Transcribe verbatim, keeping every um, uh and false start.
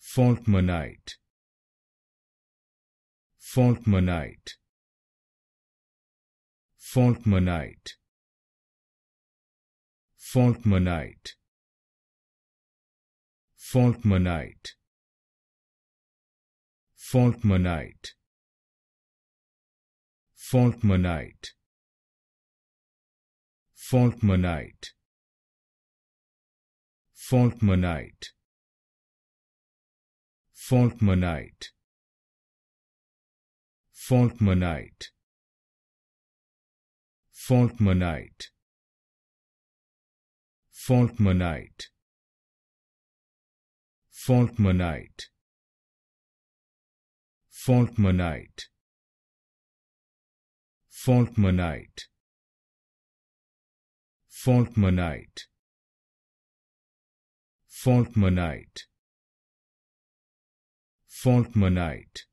Falkmanite. Falkmanite. Falkmanite. Falkmanite. Falkmanite. Falkmanite. Falkmanite. Falkmanite. Falkmanite. Falkmanite. Falkmanite. Falkmanite. Falkmanite. Falkmanite. Falkmanite. Falkmanite. Falkmanite. Falkmanite. Falkmanite.